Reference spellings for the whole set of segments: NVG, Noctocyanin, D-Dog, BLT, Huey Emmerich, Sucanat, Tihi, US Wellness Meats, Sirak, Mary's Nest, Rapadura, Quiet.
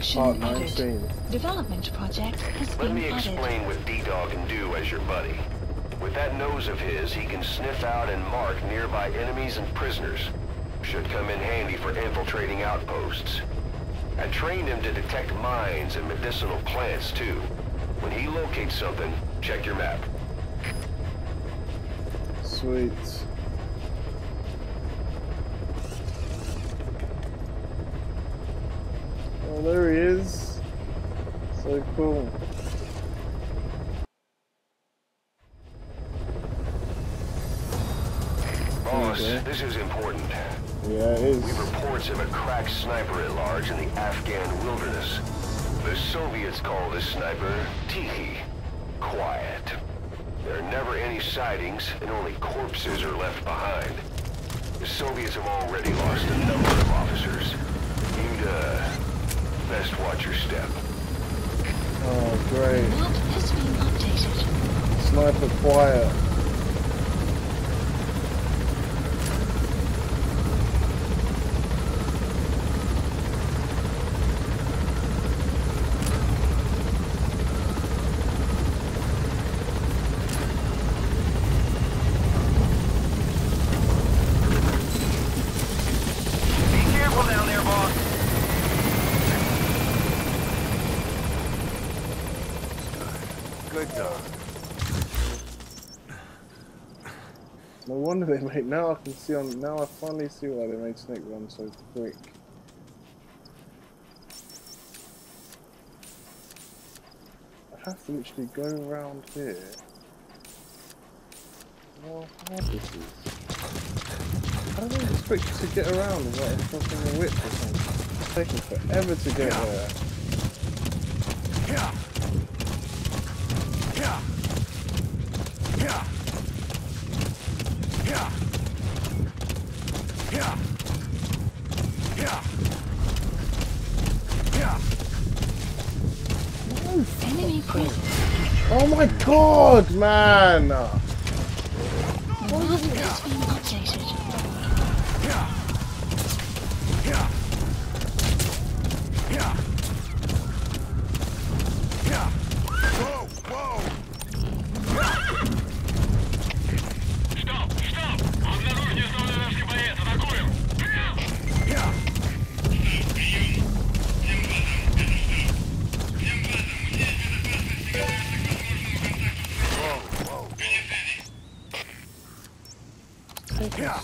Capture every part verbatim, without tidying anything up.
function oh, added. Development project has been added. Let me explain what D-Dog can do as your buddy. With that nose of his, he can sniff out and mark nearby enemies and prisoners. Should come in handy for infiltrating outposts. I trained him to detect mines and medicinal plants, too. When he locates something, check your map. Sweet. Oh, there he is. So cool. Boss, okay. This is important. Yeah, it is. We have reports of a crack sniper at large in the Afghan wilderness. The Soviets call this sniper Tihi. Quiet. There are never any sightings, and only corpses are left behind. The Soviets have already lost a number of officers. You'd, uh, best watch your step. Oh, great. Map has been updated. Sniper Quiet. No wonder they make. Now I can see on. Now I finally see why they made Snake run so quick. I have to literally go around here. How hard this is! I don't expect to get around without like, fucking a whip or something. It's taking forever to get there. Yeah. Yeah. Yeah. Yeah. Yeah. Yeah. Yeah. Enemy presence. Oh my god, man. What is this being updated? Yeah. Yeah. Yeah. Yeah. Whoa, whoa.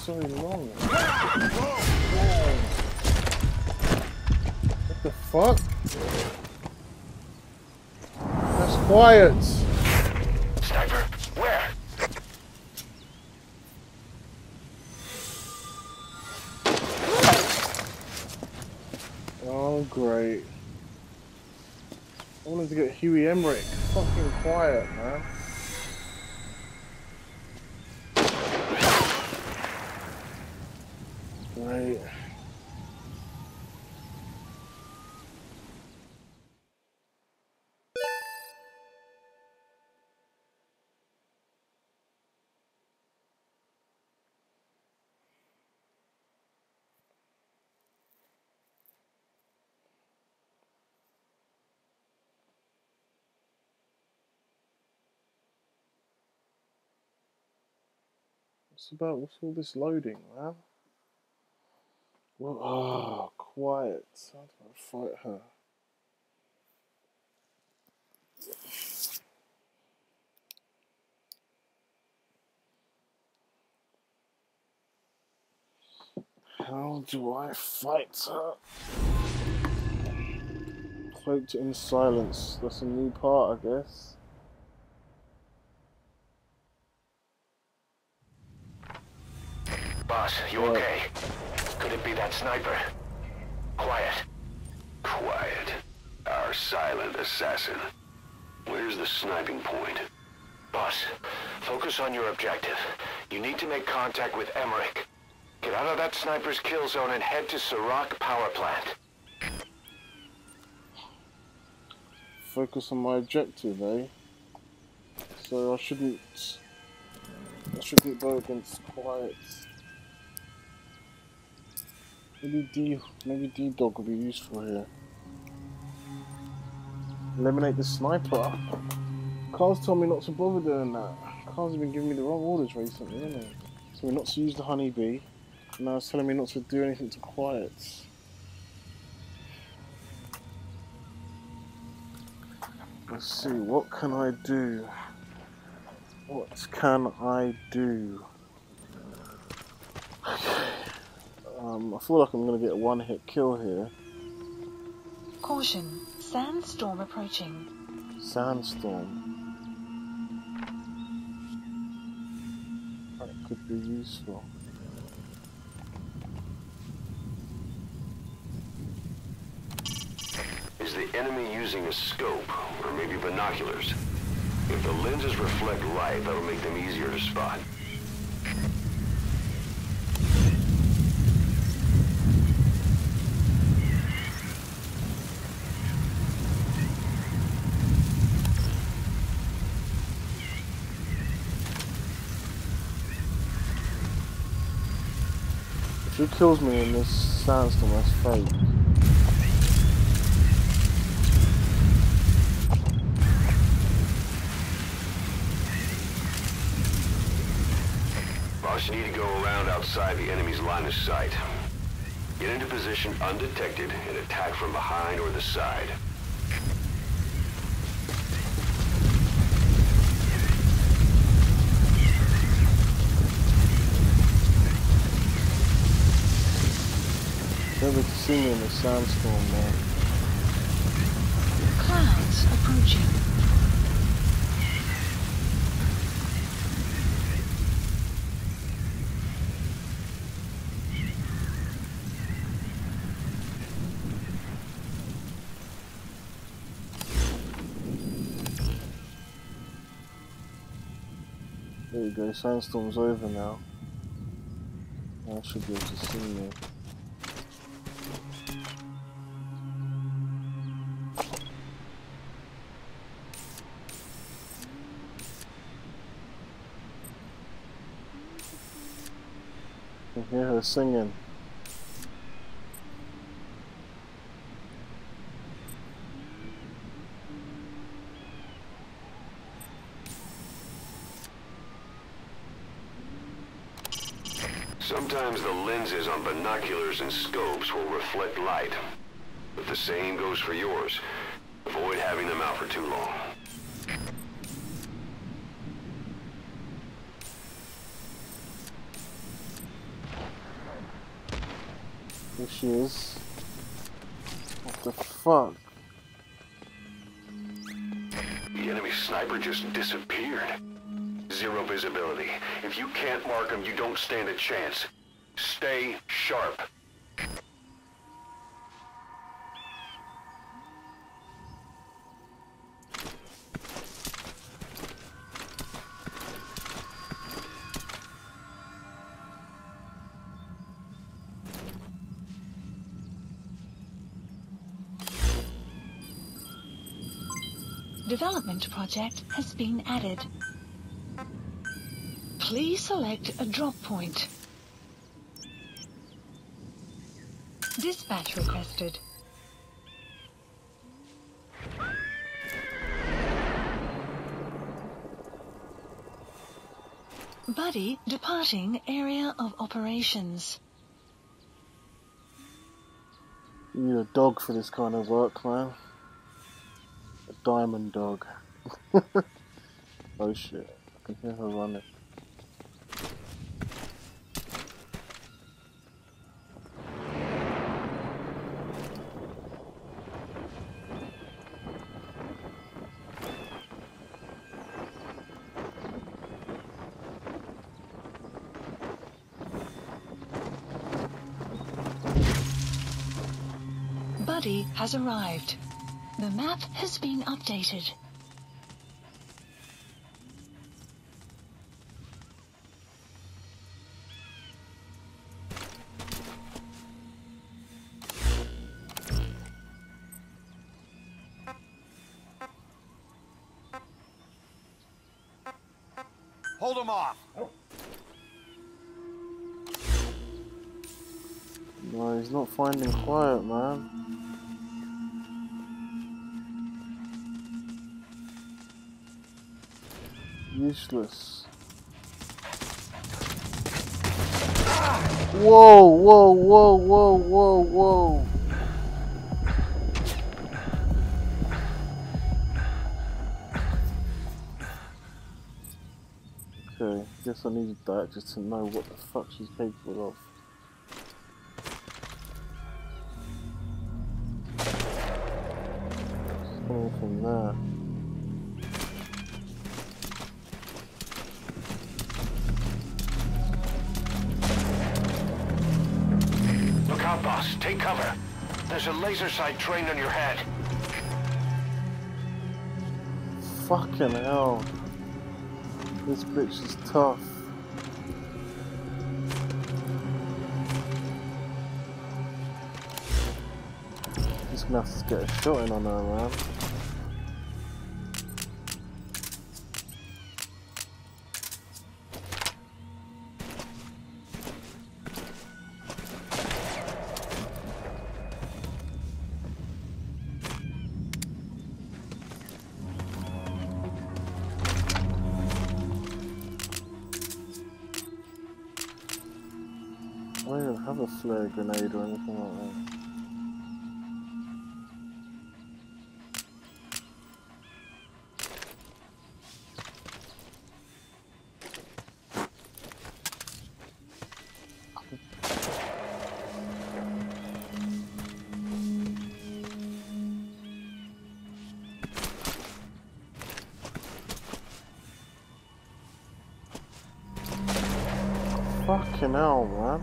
So long. What the fuck? That's Quiet. Sniper, where? Oh great! I wanted to get Huey Emmerich. Fucking Quiet, man. Right. What's about what's all this loading, man? Oh, Quiet. How do I fight her? How do I fight her? Cloaked in silence. That's a new part, I guess. Boss, you yeah. okay? Could it be that sniper? Quiet. Quiet. Our silent assassin. Where's the sniping point? Boss, focus on your objective. You need to make contact with Emmerich. Get out of that sniper's kill zone and head to Sirak power plant. Focus on my objective, eh? So I shouldn't... I shouldn't go against Quiet. Maybe D, maybe D-Dog will be useful here. Eliminate the sniper. Carl's told me not to bother doing that. Carl's been giving me the wrong orders recently, hasn't he? So we're not to use the honeybee. Now it's telling me not to do anything to Quiet. Let's see, what can I do? What can I do? Um, I feel like I'm going to get a one-hit kill here. Caution, sandstorm approaching. Sandstorm. That could be useful. Is the enemy using a scope, or maybe binoculars? If the lenses reflect light, that'll make them easier to spot. If he kills me in this sandstorm, that's fake. Boss, you need to go around outside the enemy's line of sight. Get into position undetected and attack from behind or the side. Never to see me in the sandstorm, man. Clouds approaching. There you go, sandstorm's over now. I should be able to see me. I hear her singing. Sometimes the lenses on binoculars and scopes will reflect light, but the same goes for yours. Avoid having them out for too long. There she is. What the fuck? The enemy sniper just disappeared. Zero visibility. If you can't mark him, you don't stand a chance. Stay sharp. Development project has been added. Please select a drop point. Dispatch requested. Buddy departing area of operations. You need a dog for this kind of work, man. Diamond dog. Oh shit, I can hear her running. Buddy has arrived. The map has been updated. Hold him off. Oh. No, he's not finding Quiet, man. useless. Whoa, whoa, whoa, whoa, whoa, whoa. Okay, guess I needed that just to know what the fuck she's capable of. Something from there. Look out, boss. Take cover. There's a laser sight trained on your head. Fucking hell. This bitch is tough. Just gonna have to get a shot in on her, man. I don't even have a flare grenade or anything like that. Fucking hell, man.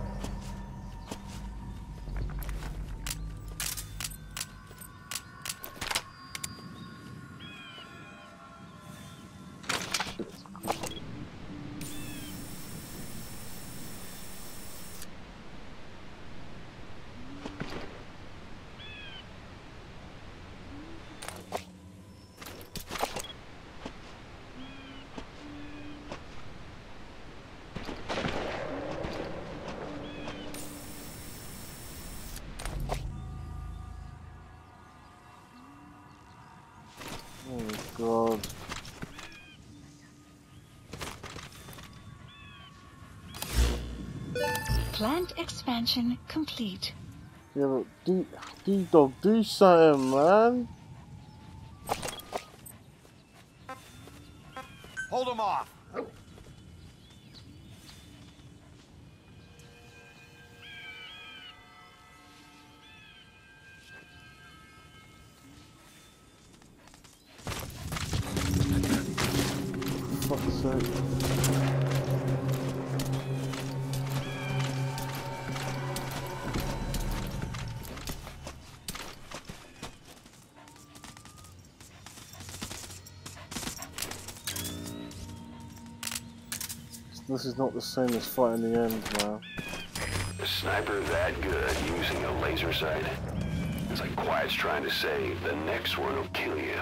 God. Plant expansion complete. Yeah, but D, D-Dog, do something, man. Hold him off. This is not the same as fighting the end now. A sniper that good using a laser sight? It's like Quiet's trying to say, the next one will kill you.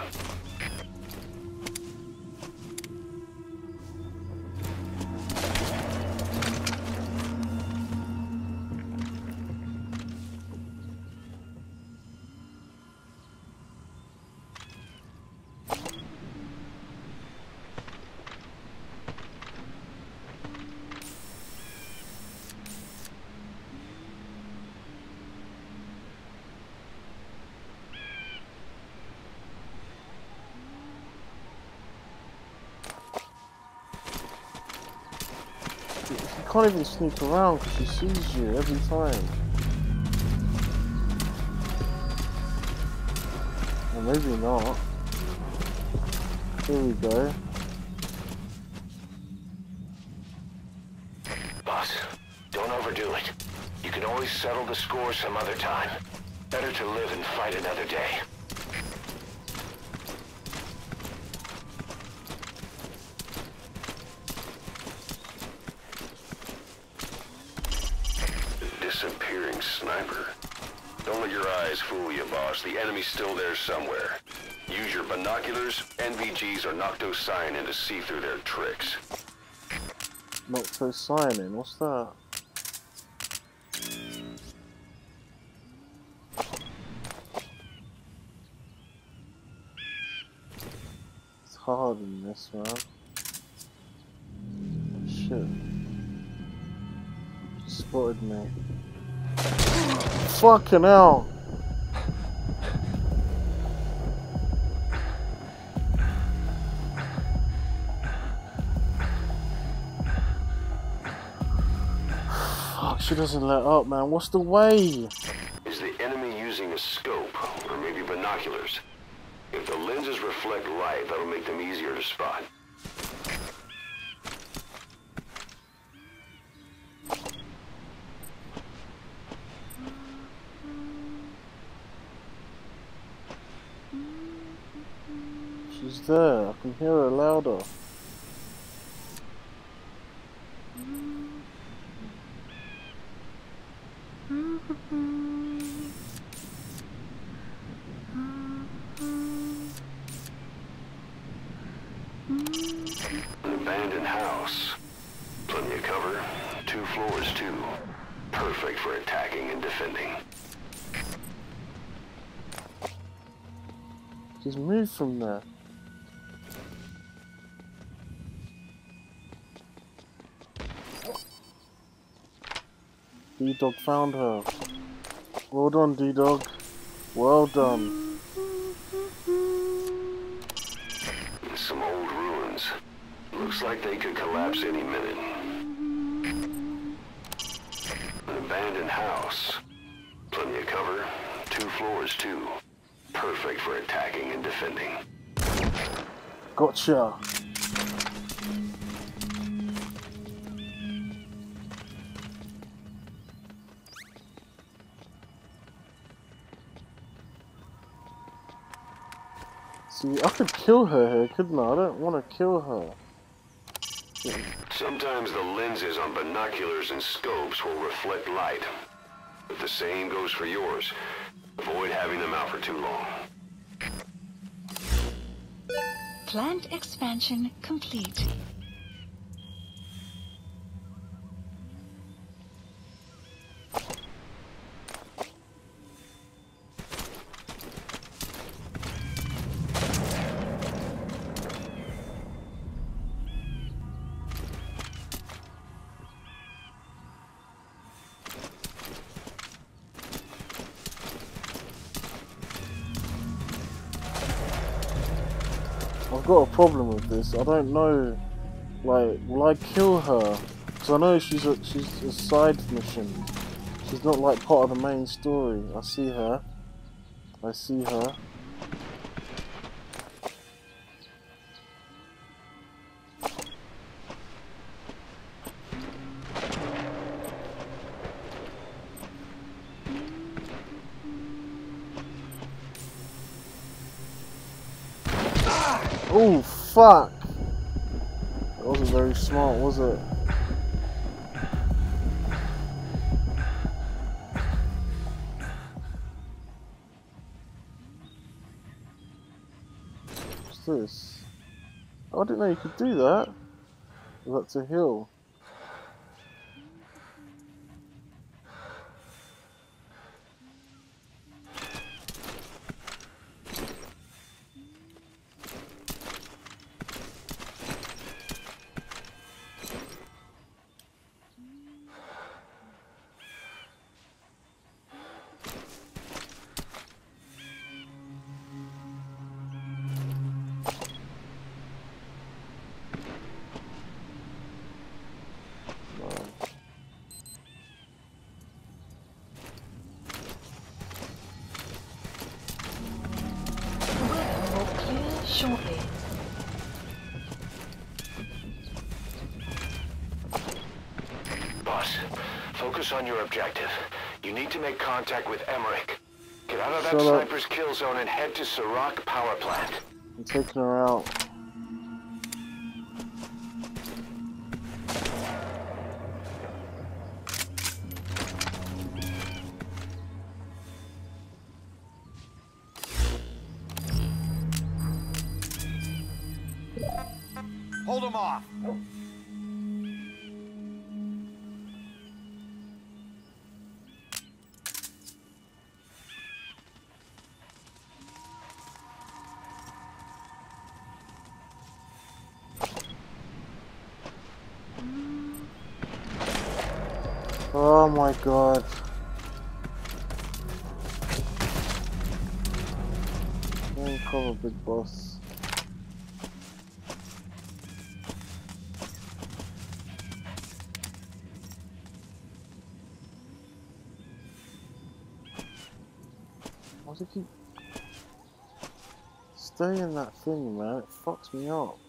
You can't even sneak around because she sees you every time. Or maybe not. Here we go. Boss, don't overdo it. You can always settle the score some other time. Better to live and fight another day. Disappearing sniper. Don't let your eyes fool you, boss. The enemy's still there somewhere. Use your binoculars, N V Gs, or Noctocyanin to see through their tricks. Noctocyanin? What's that? It's hard in this, man. Shit. Spotted me. Fucking hell! Fuck, she doesn't let up, man. What's the way? Is the enemy using a scope, or maybe binoculars? If the lenses reflect light, that'll make them easier to spot. She's there. I can hear her louder. From there. D-Dog found her. Well done, D-Dog. Well done. Some old ruins. Looks like they could collapse any minute. An abandoned house. Plenty of cover. Two floors, too. Perfect for attacking and defending. Gotcha. See, I could kill her here, couldn't I? I don't want to kill her. Yeah. Sometimes the lenses on binoculars and scopes will reflect light. But the same goes for yours. Avoid having them out for too long. Plant expansion complete. I've got a problem with this. I don't know, like, will I kill her? Because I know she's a, she's a side mission. She's not like part of the main story. I see her. I see her. Oh fuck! That wasn't very smart, was it? What's this? Oh, I didn't know you could do that. Well, that's a hill. Shortly. Boss, focus on your objective. You need to make contact with Emmerich. Get out of that sniper's kill zone and head to Sirak power plant. I'm taking her out. Hold him off. Mm. Oh my god. Can't cover big boss. Why do you keep staying in that thing, man? It fucks me up.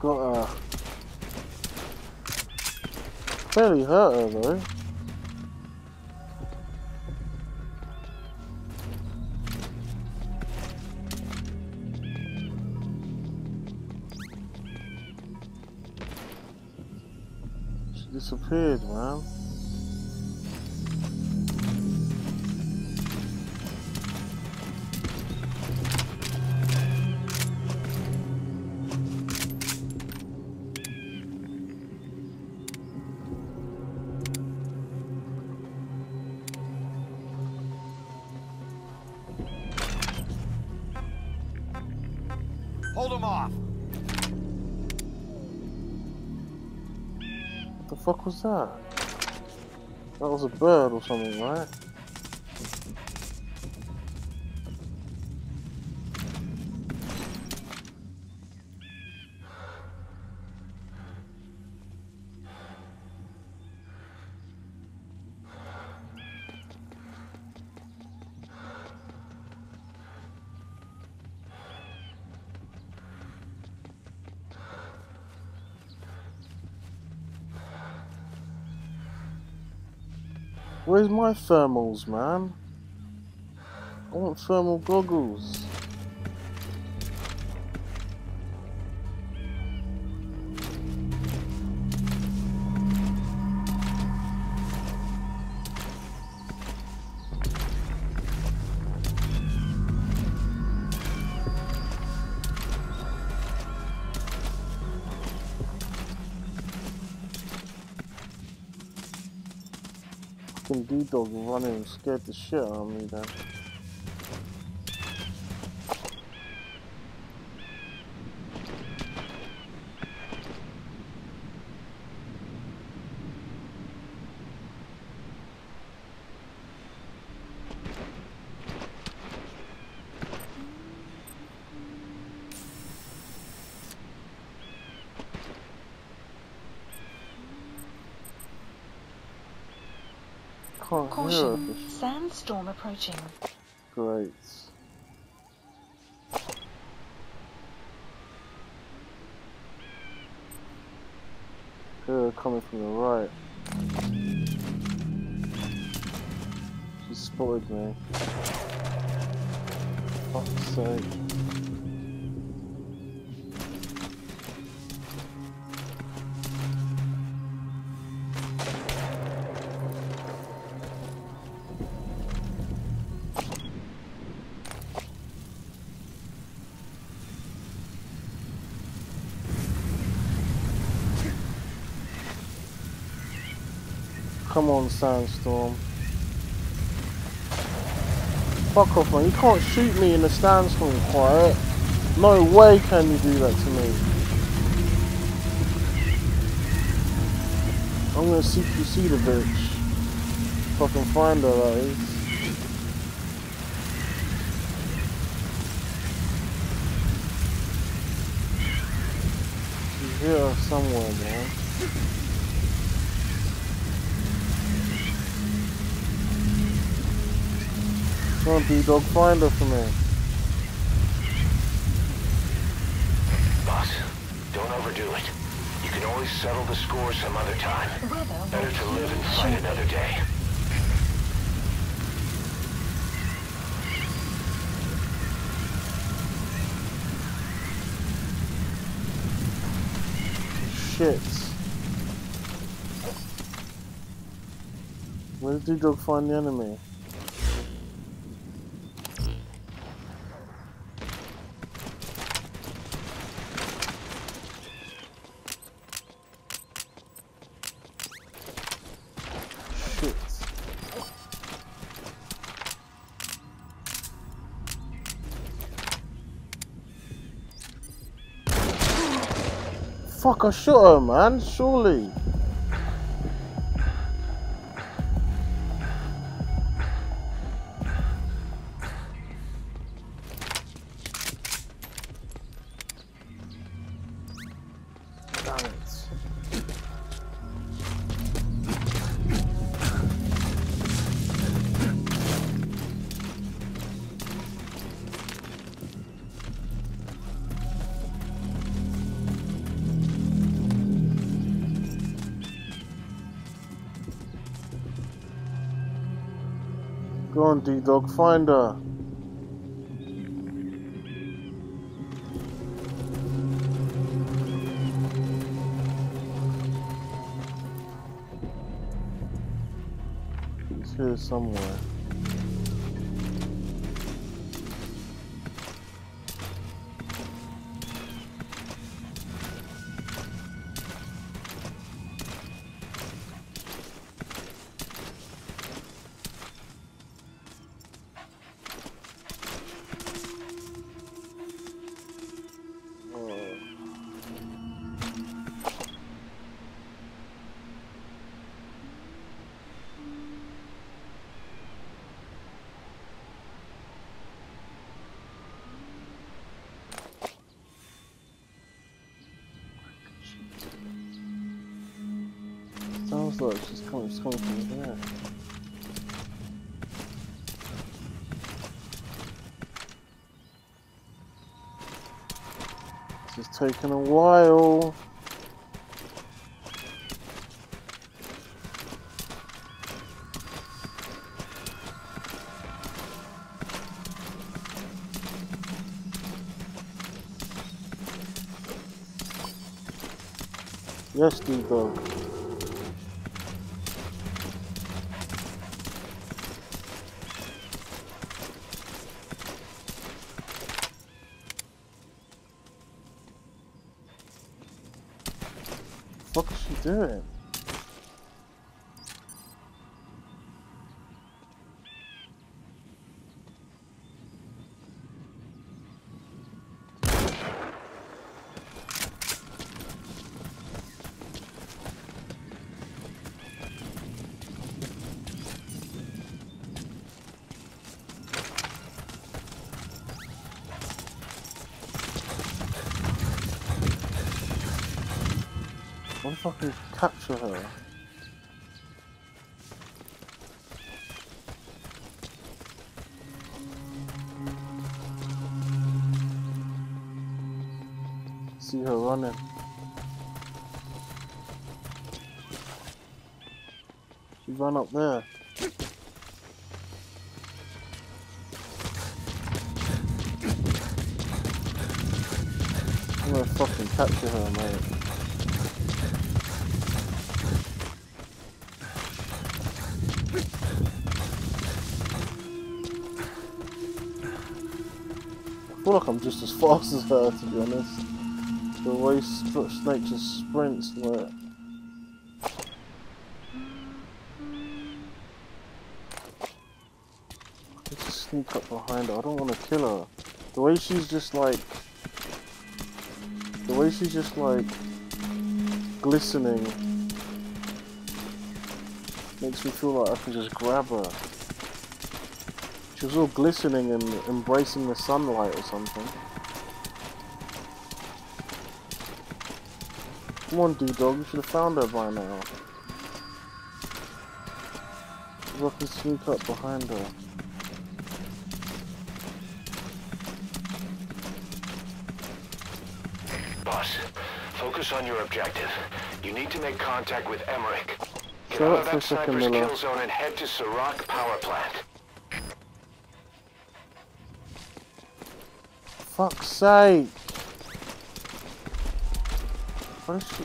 Got her. Barely hurt her though. She disappeared, man. Hold him off. What the fuck was that? That was a bird or something, right? Where's my thermals, man? I want thermal goggles. D-Dog running and scared the shit out of me then. Caution, sandstorm approaching. Great. They're coming from the right. She spotted me. Fuck's sake. Come on, sandstorm. Fuck off, man. You can't shoot me in a sandstorm, Quiet. No way can you do that to me. I'm gonna C Q C the bitch. If I can find her, that is. She's here somewhere, man. Come on, D-Dog, find her for me. Boss, don't overdo it. You can always settle the score some other time. Better to live and fight another day. Shit. Where did D-Dog find the enemy? Fuck, I shot her, man, surely. Go on, D-Dog, find her. She's here somewhere. Sounds like she's coming, she's coming from there. This is taking a while. Yes, D-Dog. What is she doing? What if I can capture her? See her running. She ran up there. I'm gonna fucking capture her, mate. I feel like I'm just as fast as her, to be honest. The way Snake just sprints, like. I need to sneak up behind her. I don't want to kill her. The way she's just like, the way she's just like glistening makes me feel like I can just grab her. She was all glistening and embracing the sunlight or something. Come on, D-Dog, you should have found her by now. If I can sneak up behind her. Boss, focus on your objective. You need to make contact with Emmerich. Get out of that sniper's kill zone and head to Sirak power plant. Fuck's sake! What is she?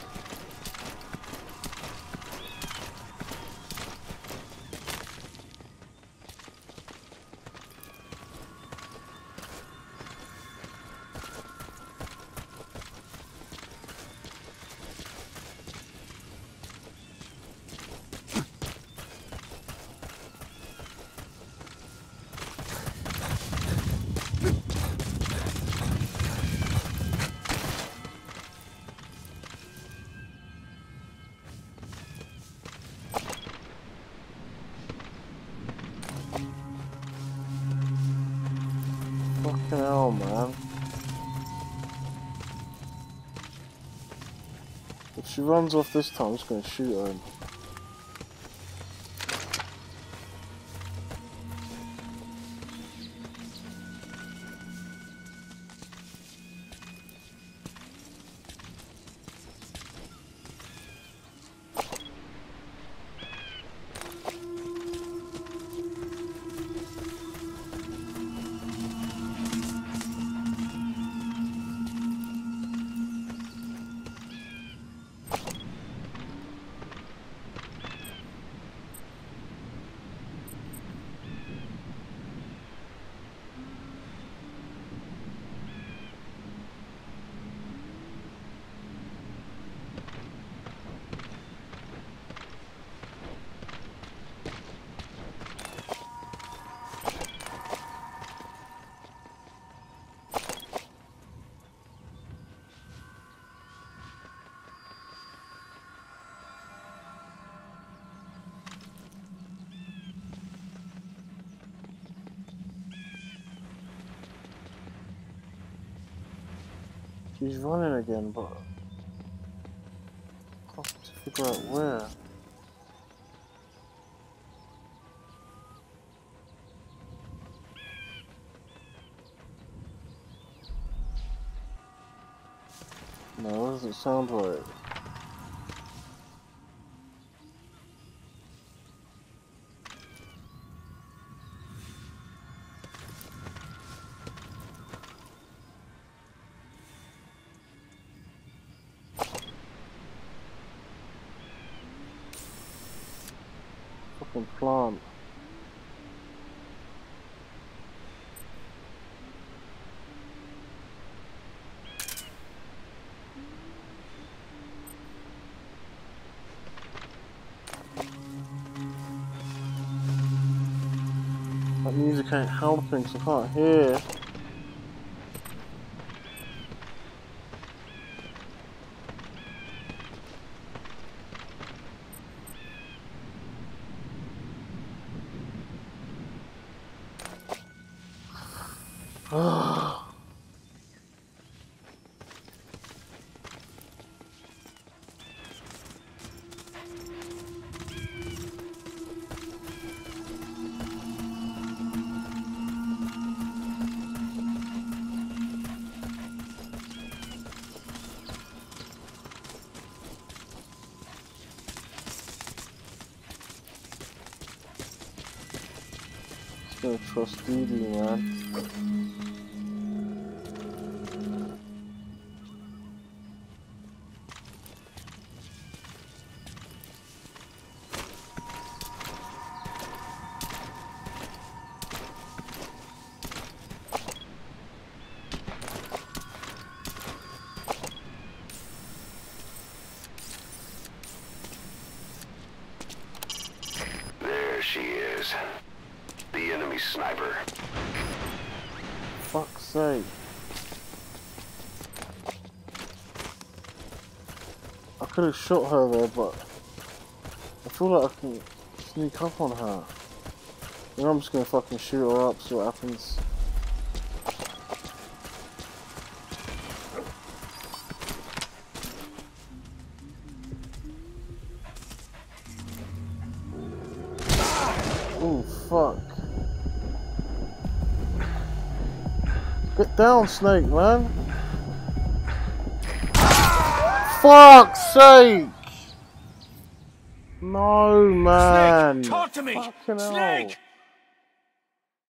Fucking hell, man. If she runs off this time, I'm just gonna shoot her. He's running again, but I have to figure out where. No, that doesn't sound right. Plant. That music ain't helping, so I can't hear. I don't trust D D, man. There she is. The enemy sniper. Fuck's sake. I could have shot her there, but I feel like I can sneak up on her. Then I'm just gonna fucking shoot her up, see what happens. Oh, fuck. Get down, snake, man. Fuck's sake! No, man. Snake, talk to me. Fucking snake! Hell.